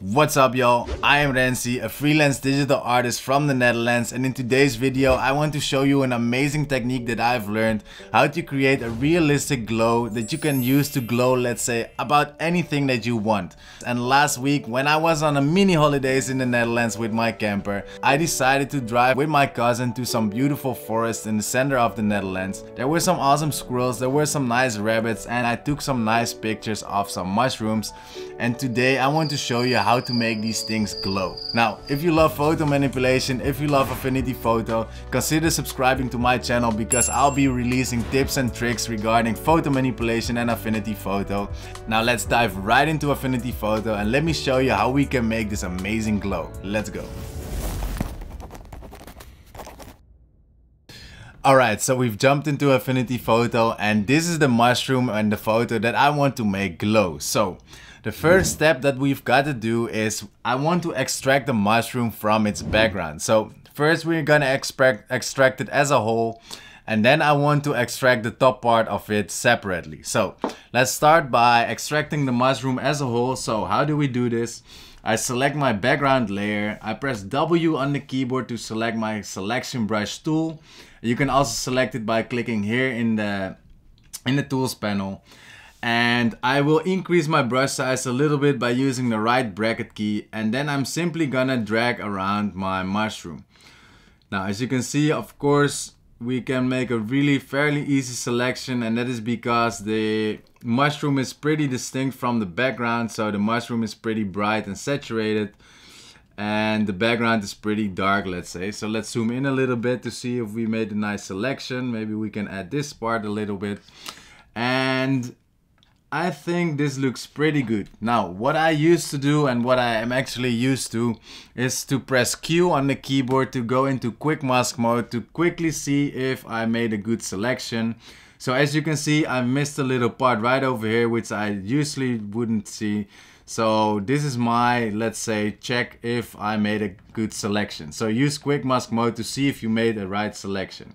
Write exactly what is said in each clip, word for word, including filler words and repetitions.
What's up, y'all? I am Renzi, a freelance digital artist from the Netherlands, and in today's video I want to show you an amazing technique that I've learned, how to create a realistic glow that you can use to glow, let's say, about anything that you want. And last week, when I was on a mini holidays in the Netherlands with my camper, I decided to drive with my cousin to some beautiful forest in the center of the Netherlands. There were some awesome squirrels, there were some nice rabbits, and I took some nice pictures of some mushrooms. And today I want to show you how How to make these things glow. Now, if you love photo manipulation, if you love Affinity Photo, consider subscribing to my channel, because I'll be releasing tips and tricks regarding photo manipulation and Affinity Photo. Now let's dive right into Affinity Photo and let me show you how we can make this amazing glow. Let's go. Alright, so we've jumped into Affinity Photo, and this is the mushroom and the photo that I want to make glow. So the first step that we've got to do is I want to extract the mushroom from its background. So first we're gonna extract, extract it as a whole, and then I want to extract the top part of it separately. So let's start by extracting the mushroom as a whole. So how do we do this? I select my background layer, I press W on the keyboard to select my selection brush tool. You can also select it by clicking here in the in the tools panel. And I will increase my brush size a little bit by using the right bracket key, and then I'm simply gonna drag around my mushroom. Now, as you can see, of course, we can make a really fairly easy selection, and that is because the mushroom is pretty distinct from the background. So the mushroom is pretty bright and saturated, and the background is pretty dark, let's say. So let's zoom in a little bit to see if we made a nice selection. Maybe we can add this part a little bit, and I think this looks pretty good. Now, what I used to do and what I am actually used to is to press Q on the keyboard to go into quick mask mode to quickly see if I made a good selection. So as you can see, I missed a little part right over here, which I usually wouldn't see. So this is my, let's say, check if I made a good selection. So use quick mask mode to see if you made a right selection.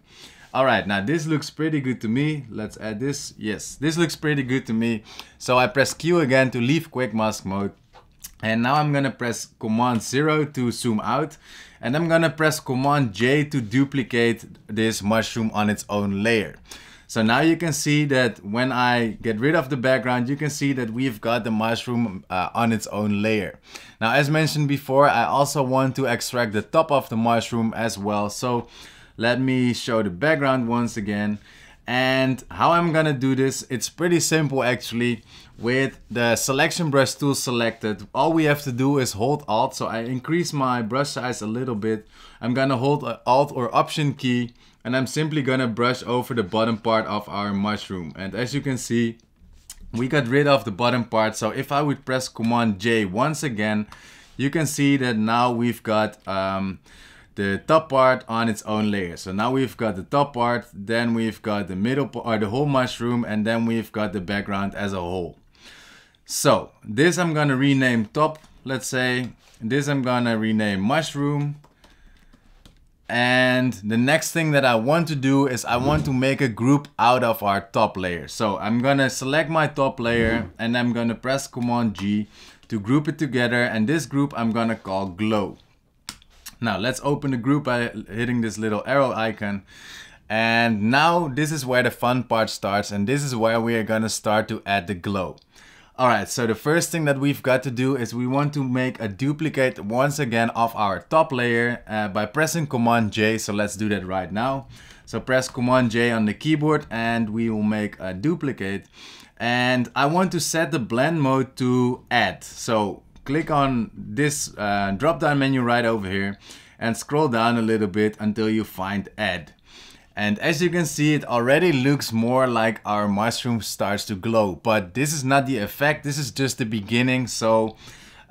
Alright, now this looks pretty good to me. Let's add this. Yes, this looks pretty good to me. So I press Q again to leave quick mask mode. And now I'm gonna press Command zero to zoom out. And I'm gonna press Command J to duplicate this mushroom on its own layer. So now you can see that when I get rid of the background, you can see that we've got the mushroom uh, on its own layer. Now, as mentioned before, I also want to extract the top of the mushroom as well. So let me show the background once again, and how I'm gonna do this, it's pretty simple actually. With the selection brush tool selected, all we have to do is hold Alt. So I increase my brush size a little bit. I'm gonna hold Alt or Option key, and I'm simply gonna brush over the bottom part of our mushroom. And as you can see, we got rid of the bottom part. So if I would press Command J once again, you can see that now we've got um, the top part on its own layer. So now we've got the top part, then we've got the middle or the whole mushroom, and then we've got the background as a whole. So this I'm gonna rename top, let's say. This I'm gonna rename mushroom. And the next thing that I want to do is I want to make a group out of our top layer. So I'm gonna select my top layer, and I'm gonna press Command G to group it together, and this group I'm gonna call glow. Now let's open the group by hitting this little arrow icon. And now this is where the fun part starts, and this is where we are gonna start to add the glow. Alright, so the first thing that we've got to do is we want to make a duplicate once again of our top layer uh, by pressing Command J. So let's do that right now. So press Command J on the keyboard, and we will make a duplicate. And I want to set the blend mode to add. So click on this uh, drop-down menu right over here and scroll down a little bit until you find add. And as you can see, it already looks more like our mushroom starts to glow, but this is not the effect, this is just the beginning. So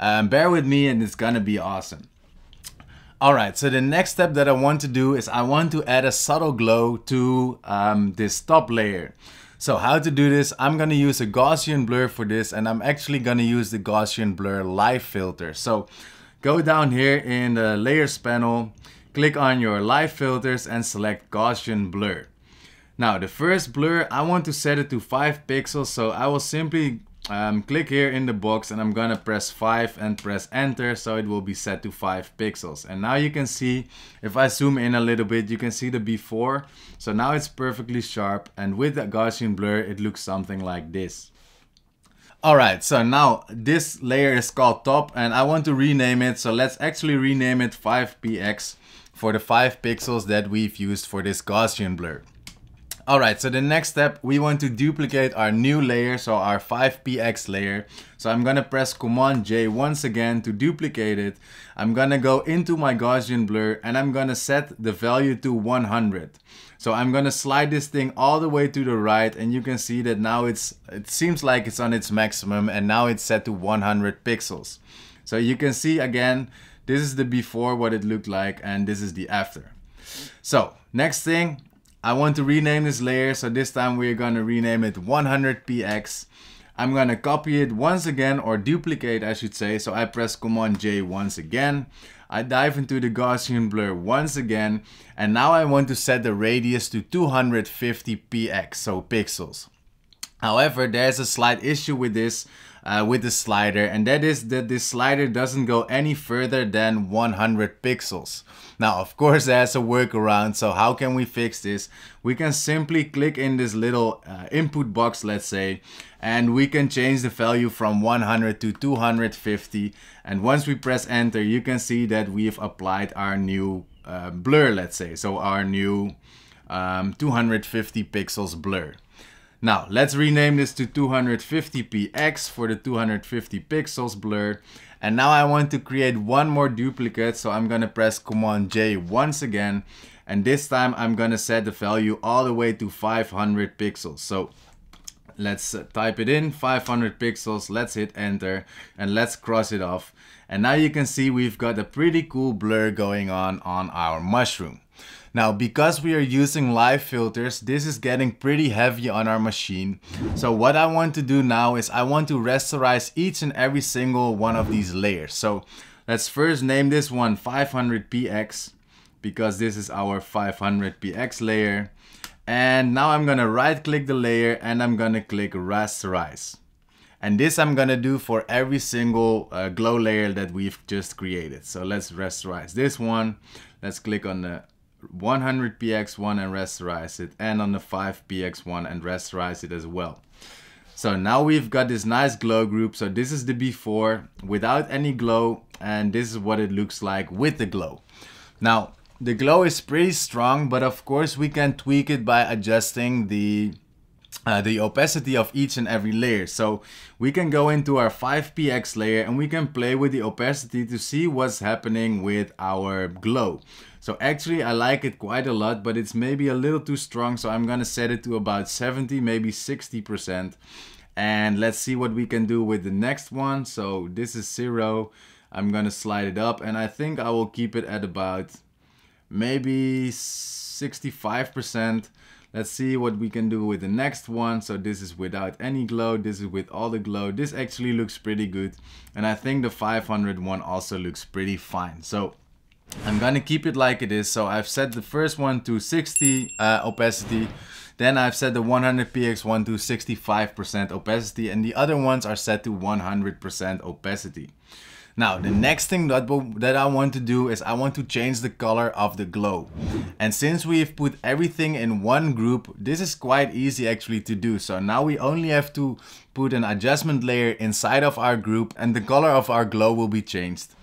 um, bear with me, and it's gonna be awesome. Alright, so the next step that I want to do is I want to add a subtle glow to um, this top layer. So how to do this, I'm gonna use a Gaussian blur for this, and I'm actually gonna use the Gaussian blur live filter. So go down here in the layers panel, click on your live filters, and select Gaussian blur. Now the first blur, I want to set it to five pixels, so I will simply Um, click here in the box and I'm gonna press five and press enter, so it will be set to five pixels. And now you can see, if I zoom in a little bit, you can see the before. So now it's perfectly sharp, and with that Gaussian blur it looks something like this. Alright, so now this layer is called top and I want to rename it, so let's actually rename it five P X for the five pixels that we've used for this Gaussian blur. Alright, so the next step, we want to duplicate our new layer, so our five P X layer. So I'm gonna press Command J once again to duplicate it. I'm gonna go into my Gaussian blur and I'm gonna set the value to one hundred. So I'm gonna slide this thing all the way to the right, and you can see that now it's, it seems like it's on its maximum, and now it's set to one hundred pixels. So you can see again, this is the before what it looked like, and this is the after. So next thing, I want to rename this layer, so this time we're gonna rename it one hundred P X. I'm gonna copy it once again, or duplicate I should say, so I press Command J once again. I dive into the Gaussian blur once again, and now I want to set the radius to two hundred fifty P X, so pixels. However, there's a slight issue with this, uh, with the slider, and that is that this slider doesn't go any further than one hundred pixels. Now, of course, there's a workaround, so how can we fix this? We can simply click in this little uh, input box, let's say, and we can change the value from one hundred to two hundred fifty, and once we press enter, you can see that we've applied our new uh, blur, let's say, so our new um, two hundred fifty pixels blur. Now, let's rename this to two hundred fifty P X for the two hundred fifty pixels blur. And now I want to create one more duplicate, so I'm gonna press Command J once again. And this time I'm gonna set the value all the way to five hundred pixels. So let's type it in, five hundred pixels, let's hit enter, and let's cross it off. And now you can see we've got a pretty cool blur going on on our mushroom. Now, because we are using live filters, this is getting pretty heavy on our machine. So what I want to do now is I want to rasterize each and every single one of these layers. So let's first name this one five hundred P X, because this is our five hundred P X layer. And now I'm gonna right click the layer and I'm gonna click rasterize. And this I'm gonna do for every single uh, glow layer that we've just created. So let's rasterize this one. Let's click on the one hundred P X one and rasterize it, and on the five P X one and rasterize it as well. So now we've got this nice glow group. So this is the before without any glow, and this is what it looks like with the glow. Now the glow is pretty strong, but of course we can tweak it by adjusting the Uh, the opacity of each and every layer. So we can go into our five P X layer and we can play with the opacity to see what's happening with our glow. So actually I like it quite a lot, but it's maybe a little too strong, so I'm gonna set it to about seventy, maybe sixty percent, and let's see what we can do with the next one. So this is zero, I'm gonna slide it up, and I think I will keep it at about maybe sixty-five percent. Let's see what we can do with the next one. So this is without any glow, this is with all the glow. This actually looks pretty good. And I think the five hundred one also looks pretty fine. So I'm gonna keep it like it is. So I've set the first one to sixty uh, opacity. Then I've set the one hundred P X one to sixty-five percent opacity, and the other ones are set to one hundred percent opacity. Now, the next thing that, that I want to do is I want to change the color of the glow. And since we've put everything in one group, this is quite easy actually to do. So now we only have to put an adjustment layer inside of our group, and the color of our glow will be changed.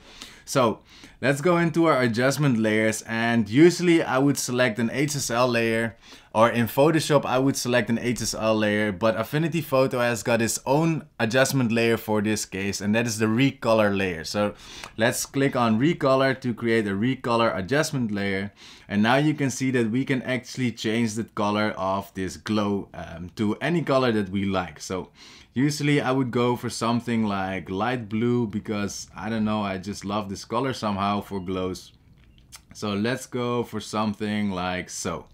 So let's go into our adjustment layers, and usually I would select an H S L layer, or in Photoshop I would select an H S L layer, but Affinity Photo has got its own adjustment layer for this case, and that is the recolor layer. So let's click on recolor to create a recolor adjustment layer, and now you can see that we can actually change the color of this glow um, to any color that we like. So usually I would go for something like light blue, because I don't know, I just love this color somehow for glows. So let's go for something like so.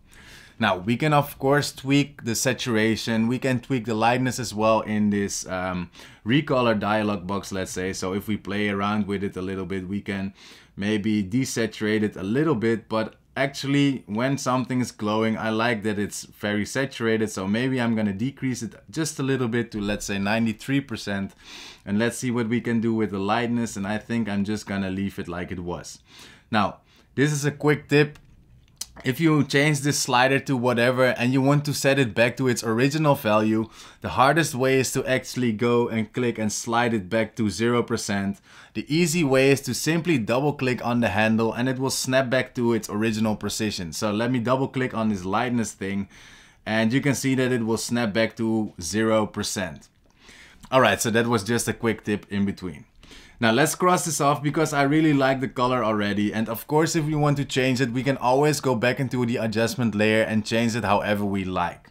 Now we can of course tweak the saturation, we can tweak the lightness as well in this um, recolor dialog box, let's say. So if we play around with it a little bit, we can maybe desaturate it a little bit, but Actually, when something is glowing, I like that it's very saturated, so maybe I'm gonna decrease it just a little bit to, let's say, ninety-three percent, and let's see what we can do with the lightness. And I think I'm just gonna leave it like it was. Now, this is a quick tip. If you change this slider to whatever and you want to set it back to its original value, the hardest way is to actually go and click and slide it back to zero percent. The easy way is to simply double click on the handle and it will snap back to its original position. So let me double click on this lightness thing and you can see that it will snap back to zero percent. Alright, so that was just a quick tip in between. Now let's cross this off because I really like the color already, and of course if we want to change it we can always go back into the adjustment layer and change it however we like.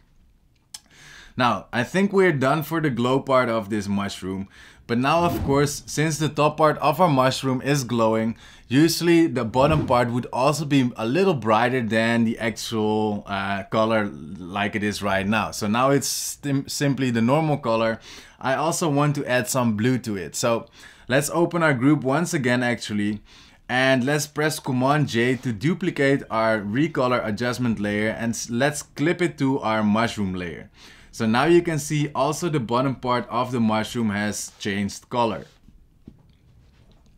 Now I think we're done for the glow part of this mushroom, but now of course since the top part of our mushroom is glowing, usually the bottom part would also be a little brighter than the actual uh, color like it is right now. So now it's simply the normal color. I also want to add some blue to it. So let's open our group once again actually, and let's press command J to duplicate our recolor adjustment layer, and let's clip it to our mushroom layer. So now you can see also the bottom part of the mushroom has changed color.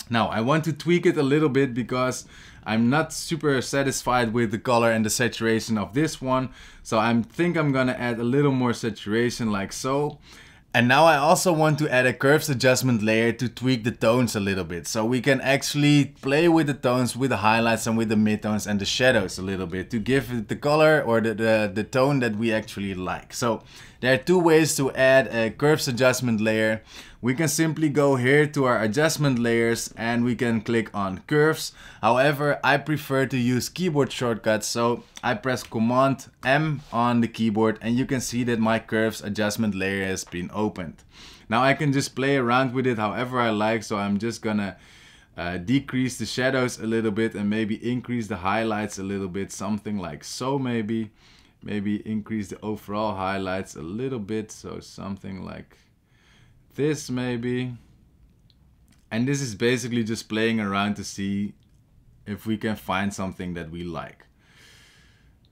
Now I want to tweak it a little bit because I'm not super satisfied with the color and the saturation of this one. So I think I'm gonna add a little more saturation like so. And now I also want to add a curves adjustment layer to tweak the tones a little bit. So we can actually play with the tones, with the highlights and with the midtones and the shadows a little bit to give it the color or the, the, the tone that we actually like. So there are two ways to add a curves adjustment layer. We can simply go here to our adjustment layers and we can click on curves. However, I prefer to use keyboard shortcuts, so I press command M on the keyboard and you can see that my curves adjustment layer has been opened. Now I can just play around with it however I like, so I'm just gonna uh, decrease the shadows a little bit and maybe increase the highlights a little bit, something like so maybe. Maybe increase the overall highlights a little bit, so something like this maybe. And this is basically just playing around to see if we can find something that we like.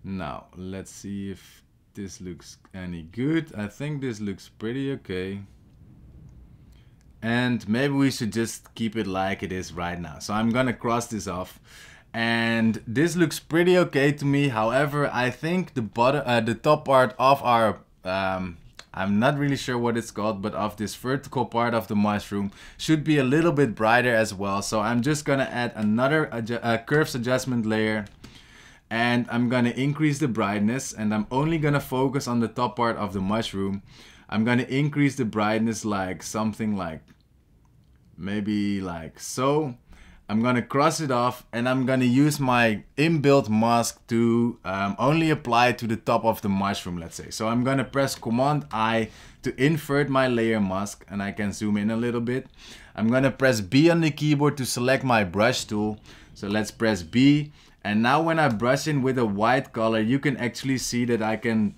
Now let's see if this looks any good. I think this looks pretty okay, and maybe we should just keep it like it is right now. So I'm gonna cross this off, and this looks pretty okay to me. However, I think the bottom uh, the top part of our um, I'm not really sure what it's called, but of this vertical part of the mushroom should be a little bit brighter as well. So I'm just gonna add another adju uh, curves adjustment layer. And I'm gonna increase the brightness, and I'm only gonna focus on the top part of the mushroom. I'm gonna increase the brightness like something like, maybe like so. I'm gonna cross it off, and I'm gonna use my inbuilt mask to um, only apply to the top of the mushroom, let's say. So I'm gonna press command I to invert my layer mask, and I can zoom in a little bit. I'm gonna press B on the keyboard to select my brush tool. So let's press B. And now when I brush in with a white color, you can actually see that I can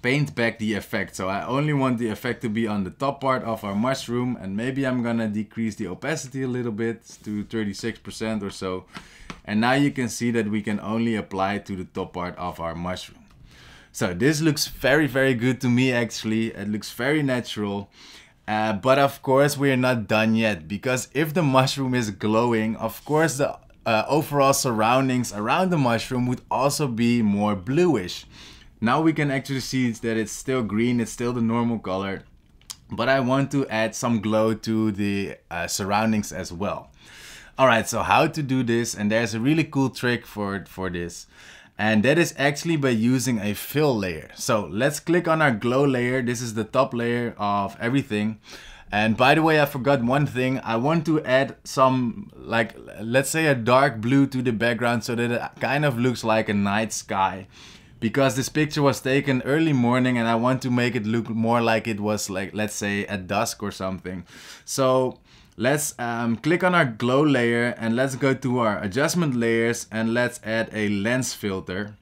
paint back the effect. So I only want the effect to be on the top part of our mushroom, and maybe I'm gonna decrease the opacity a little bit to thirty-six percent or so. And now you can see that we can only apply to the top part of our mushroom. So this looks very, very good to me actually. It looks very natural. Uh, but of course we are not done yet, because if the mushroom is glowing, of course the Uh, overall surroundings around the mushroom would also be more bluish. Now we can actually see that it's still green, it's still the normal color, but I want to add some glow to the uh, surroundings as well. Alright, so how to do this, and there's a really cool trick for, for this, and that is actually by using a fill layer. So let's click on our glow layer. This is the top layer of everything. And by the way, I forgot one thing. I want to add some, like, let's say a dark blue to the background so that it kind of looks like a night sky, because this picture was taken early morning and I want to make it look more like it was, like, let's say at dusk or something. So let's um, click on our glow layer and let's go to our adjustment layers and let's add a lens filter.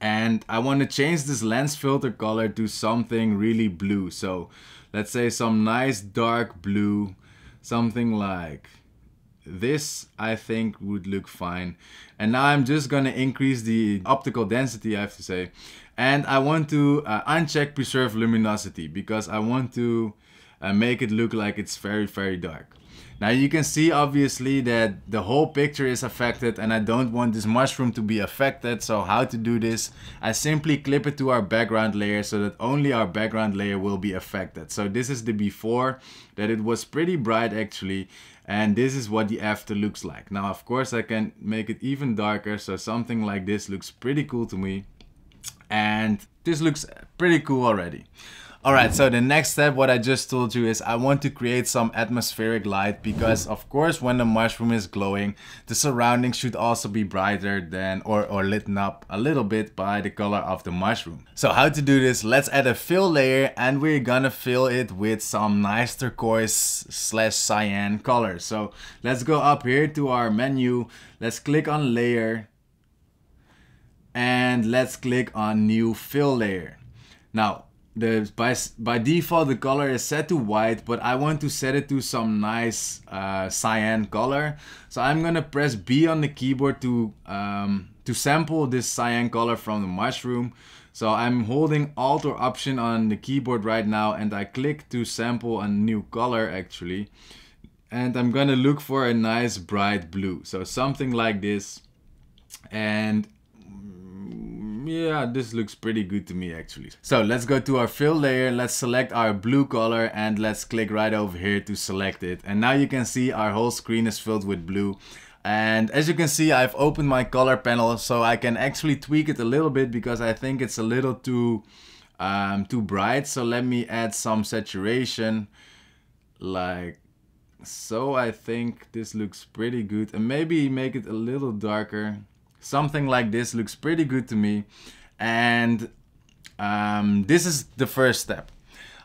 And I want to change this lens filter color to something really blue. So let's say some nice dark blue, something like this I think would look fine. And now I'm just gonna increase the optical density, I have to say. And I want to uh, uncheck preserve luminosity, because I want to uh, make it look like it's very, very dark. Now you can see obviously that the whole picture is affected and I don't want this mushroom to be affected. So how to do this? I simply clip it to our background layer so that only our background layer will be affected. So this is the before, that it was pretty bright actually. And this is what the after looks like. Now of course I can make it even darker. So something like this looks pretty cool to me. And this looks pretty cool already. Alright, so the next step, what I just told you, is I want to create some atmospheric light, because of course when the mushroom is glowing, the surroundings should also be brighter than or, or lit up a little bit by the color of the mushroom. So how to do this? Let's add a fill layer and we're gonna fill it with some nice turquoise slash cyan color. So let's go up here to our menu, let's click on layer and let's click on new fill layer. Now, The, by, by default the color is set to white, but I want to set it to some nice uh, cyan color. So I'm gonna press B on the keyboard to, um, to sample this cyan color from the mushroom. So I'm holding Alt or Option on the keyboard right now and I click to sample a new color actually. And I'm gonna look for a nice bright blue. So something like this. And yeah, this looks pretty good to me actually. So let's go to our fill layer, let's select our blue color and let's click right over here to select it. And now you can see our whole screen is filled with blue. And as you can see, I've opened my color panel so I can actually tweak it a little bit because I think it's a little too, um, too bright. So let me add some saturation like so. I think this looks pretty good and maybe make it a little darker. Something like this looks pretty good to me. And um, this is the first step.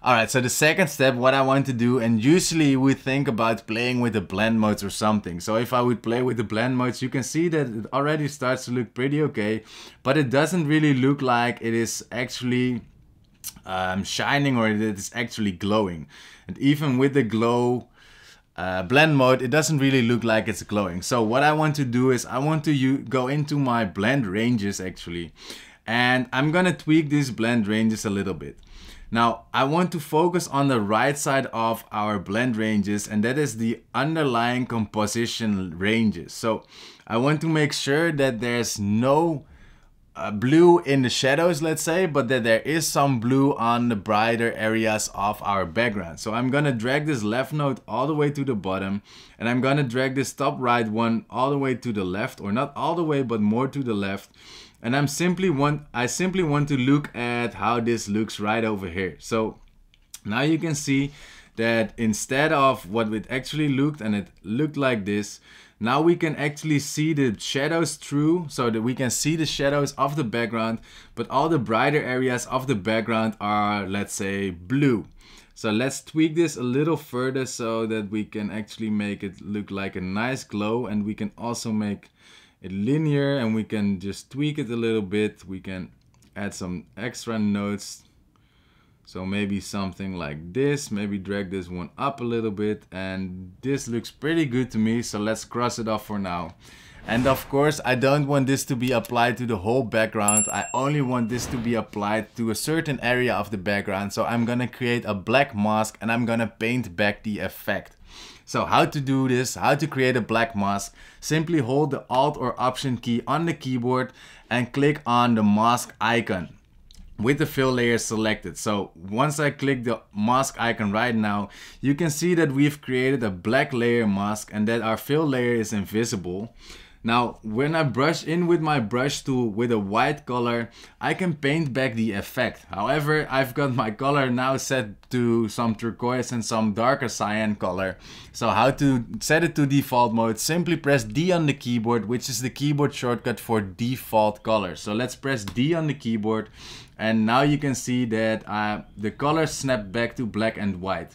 Alright, so the second step, what I want to do, and usually we think about playing with the blend modes or something. So if I would play with the blend modes, you can see that it already starts to look pretty okay, but it doesn't really look like it is actually um, shining or it is actually glowing. And even with the glow Uh, blend mode, it doesn't really look like it's glowing. So what I want to do is I want to go into my blend ranges actually, and I'm gonna tweak these blend ranges a little bit. Now I want to focus on the right side of our blend ranges, and that is the underlying composition ranges. So I want to make sure that there's no Uh, blue in the shadows, let's say, but that there is some blue on the brighter areas of our background. So I'm gonna drag this left node all the way to the bottom, and I'm gonna drag this top right one all the way to the left, or not all the way but more to the left. And I'm simply want I simply want to look at how this looks right over here. So now you can see that instead of what it actually looked, and it looked like this, now we can actually see the shadows through, so that we can see the shadows of the background, but all the brighter areas of the background are, let's say, blue. So let's tweak this a little further so that we can actually make it look like a nice glow, and we can also make it linear, and we can just tweak it a little bit. We can add some extra nodes. So maybe something like this, maybe drag this one up a little bit, and this looks pretty good to me, so let's cross it off for now. And of course I don't want this to be applied to the whole background, I only want this to be applied to a certain area of the background, so I'm gonna create a black mask and I'm gonna paint back the effect. So how to do this, how to create a black mask, simply hold the Alt or Option key on the keyboard and click on the mask icon with the fill layer selected. So once I click the mask icon right now, you can see that we've created a black layer mask and that our fill layer is invisible. Now, when I brush in with my brush tool with a white color, I can paint back the effect. However, I've got my color now set to some turquoise and some darker cyan color. So how to set it to default mode, simply press D on the keyboard, which is the keyboard shortcut for default color. So let's press D on the keyboard, and now you can see that uh, the color snapped back to black and white.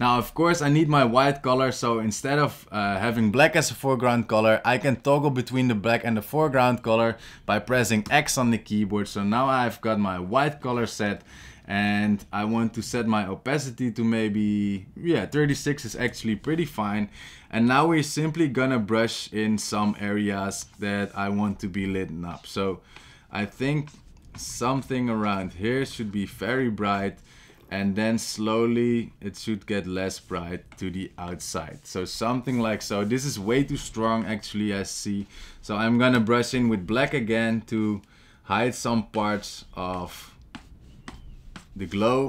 Now, of course, I need my white color, so instead of uh, having black as a foreground color, I can toggle between the black and the foreground color by pressing X on the keyboard. So now I've got my white color set, and I want to set my opacity to maybe, yeah, thirty-six is actually pretty fine. And now we're simply gonna brush in some areas that I want to be lit up. So I think something around here should be very bright, and then slowly it should get less bright to the outside. So something like so. This is way too strong actually, I see. So I'm gonna brush in with black again to hide some parts of the glow.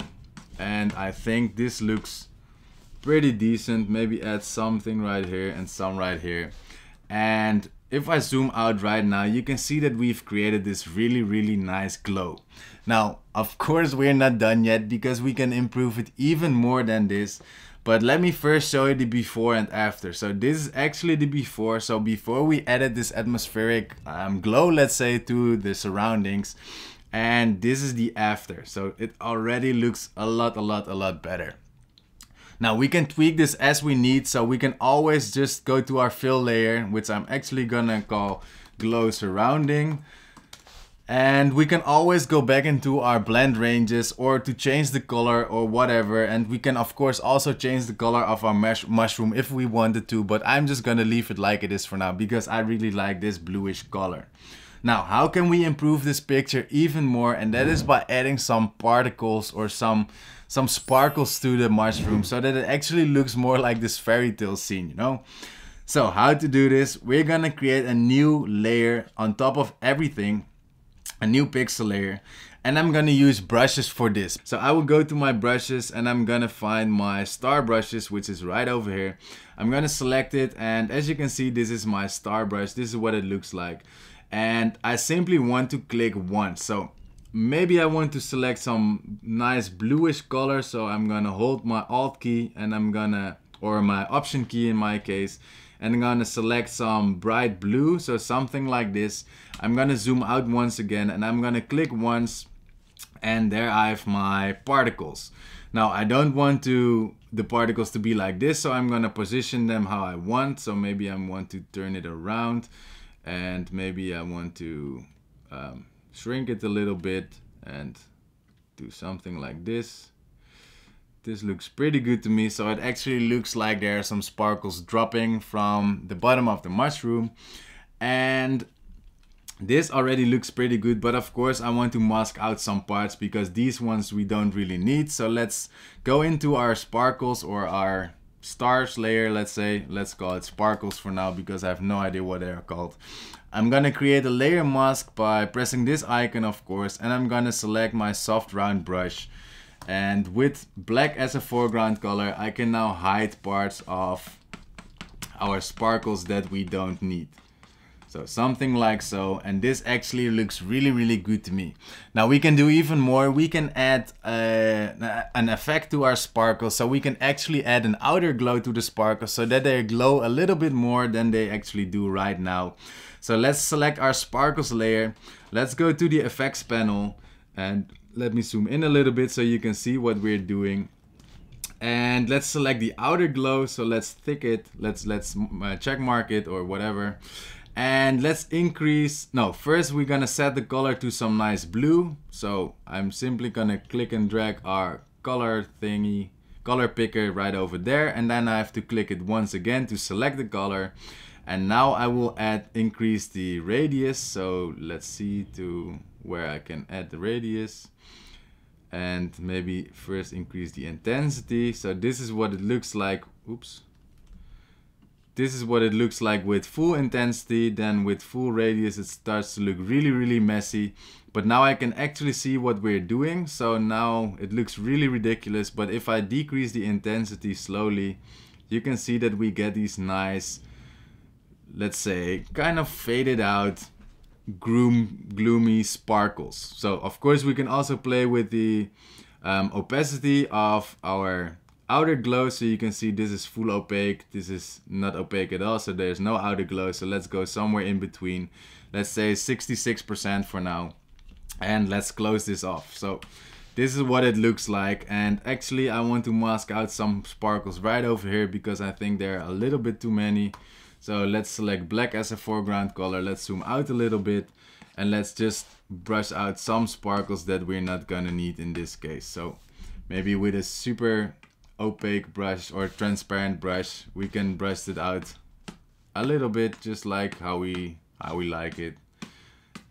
And I think this looks pretty decent. Maybe add something right here and some right here. And if I zoom out right now, you can see that we've created this really, really nice glow. Now, of course, we're not done yet because we can improve it even more than this. But let me first show you the before and after. So this is actually the before. So before we added this atmospheric um, glow, let's say, to the surroundings. And this is the after. So it already looks a lot, a lot, a lot better. Now we can tweak this as we need, so we can always just go to our fill layer, which I'm actually gonna call glow surrounding. And we can always go back into our blend ranges or to change the color or whatever. And we can of course also change the color of our mush mushroom if we wanted to, but I'm just gonna leave it like it is for now because I really like this bluish color. Now, how can we improve this picture even more? And that is by adding some particles or some some sparkles to the mushroom so that it actually looks more like this fairy tale scene, you know? So how to do this? We're gonna create a new layer on top of everything, a new pixel layer, and I'm gonna use brushes for this. So I will go to my brushes and I'm gonna find my star brushes, which is right over here. I'm gonna select it, and as you can see, this is my star brush. This is what it looks like. And I simply want to click once. So maybe I want to select some nice bluish color. So I'm gonna hold my Alt key and I'm gonna, or my Option key in my case, and I'm gonna select some bright blue. So something like this. I'm gonna zoom out once again and I'm gonna click once, and there I have my particles. Now I don't want to the particles to be like this. So I'm gonna position them how I want. So maybe I want to turn it around. And maybe I want to um, shrink it a little bit and do something like this. This looks pretty good to me. So it actually looks like there are some sparkles dropping from the bottom of the mushroom. And this already looks pretty good, but of course I want to mask out some parts because these ones we don't really need. So let's go into our sparkles or our stars layer, let's say. Let's call it sparkles for now because I have no idea what they are called. I'm gonna create a layer mask by pressing this icon, of course, and I'm gonna select my soft round brush, and with black as a foreground color I can now hide parts of our sparkles that we don't need. So something like so, and this actually looks really, really good to me. Now we can do even more. We can add uh, an effect to our sparkle, so we can actually add an outer glow to the sparkle so that they glow a little bit more than they actually do right now. So let's select our sparkles layer. Let's go to the effects panel, and let me zoom in a little bit so you can see what we're doing. And let's select the outer glow. So let's thick it. Let's, let's check mark it or whatever. And let's increase, no, first we're gonna set the color to some nice blue. So I'm simply gonna click and drag our color thingy, color picker right over there. And then I have to click it once again to select the color. And now I will add, increase the radius. So let's see to where I can add the radius. And maybe first increase the intensity. So this is what it looks like, oops. This is what it looks like with full intensity. Then with full radius it starts to look really, really messy. But now I can actually see what we're doing. So now it looks really ridiculous. But if I decrease the intensity slowly, you can see that we get these nice, let's say, kind of faded out, gloom, gloomy sparkles. So of course we can also play with the um, opacity of our outer glow. So you can see this is full opaque, this is not opaque at all, so there's no outer glow. So let's go somewhere in between, let's say sixty-six percent for now, and let's close this off. So this is what it looks like, and actually I want to mask out some sparkles right over here because I think there are a little bit too many. So let's select black as a foreground color, let's zoom out a little bit, and let's just brush out some sparkles that we're not gonna need in this case. So maybe with a super opaque brush or transparent brush, we can brush it out a little bit, just like how we how we like it.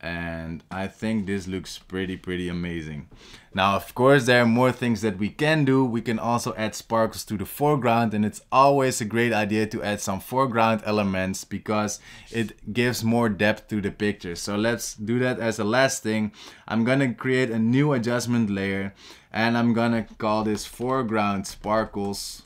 And I think this looks pretty, pretty amazing. Now, of course, there are more things that we can do. We can also add sparkles to the foreground, and it's always a great idea to add some foreground elements because it gives more depth to the picture. So let's do that as a last thing. I'm gonna create a new adjustment layer, and I'm gonna call this foreground sparkles.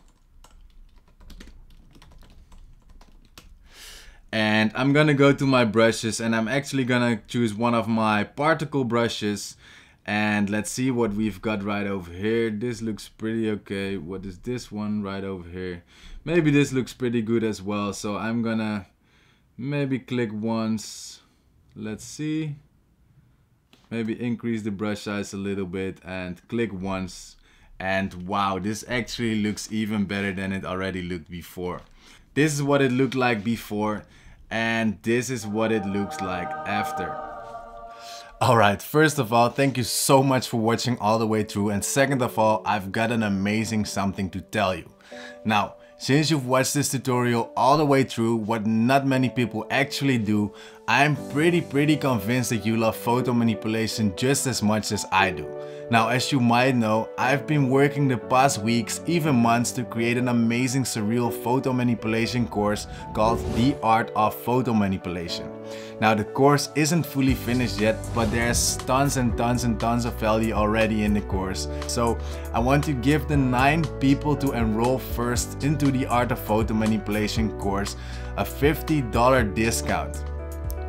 And I'm gonna go to my brushes, and I'm actually gonna choose one of my particle brushes, and let's see what we've got right over here. This looks pretty okay. What is this one right over here? Maybe this looks pretty good as well. So I'm gonna maybe click once. Let's see. Maybe increase the brush size a little bit and click once. And wow, this actually looks even better than it already looked before. This is what it looked like before, and this is what it looks like after. Alright, first of all, thank you so much for watching all the way through, and second of all, I've got an amazing something to tell you. Now, since you've watched this tutorial all the way through, what not many people actually do, I'm pretty pretty convinced that you love photo manipulation just as much as I do. Now, as you might know, I've been working the past weeks, even months, to create an amazing surreal photo manipulation course called The Art of Photo Manipulation. Now, the course isn't fully finished yet, but there's tons and tons and tons of value already in the course. So I want to give the nine people to enroll first into The Art of Photo Manipulation course a fifty dollar discount.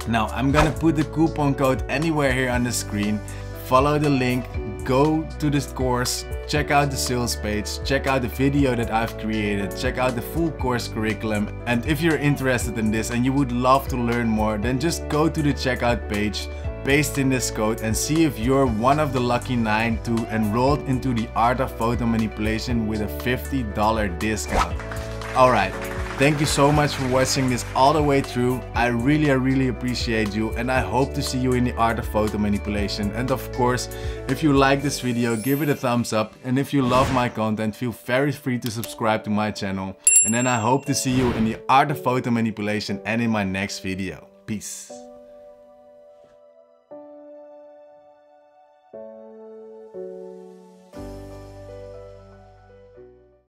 Now, I'm gonna put the coupon code anywhere here on the screen. Follow the link, go to this course, check out the sales page, check out the video that I've created, check out the full course curriculum. And if you're interested in this and you would love to learn more, then just go to the checkout page, paste in this code, and see if you're one of the lucky nine to enroll into The Art of Photo Manipulation with a fifty dollar discount. All right. Thank you so much for watching this all the way through. I really, I really appreciate you, and I hope to see you in The Art of Photo Manipulation. And of course, if you like this video, give it a thumbs up. And if you love my content, feel very free to subscribe to my channel. And then I hope to see you in The Art of Photo Manipulation and in my next video. Peace.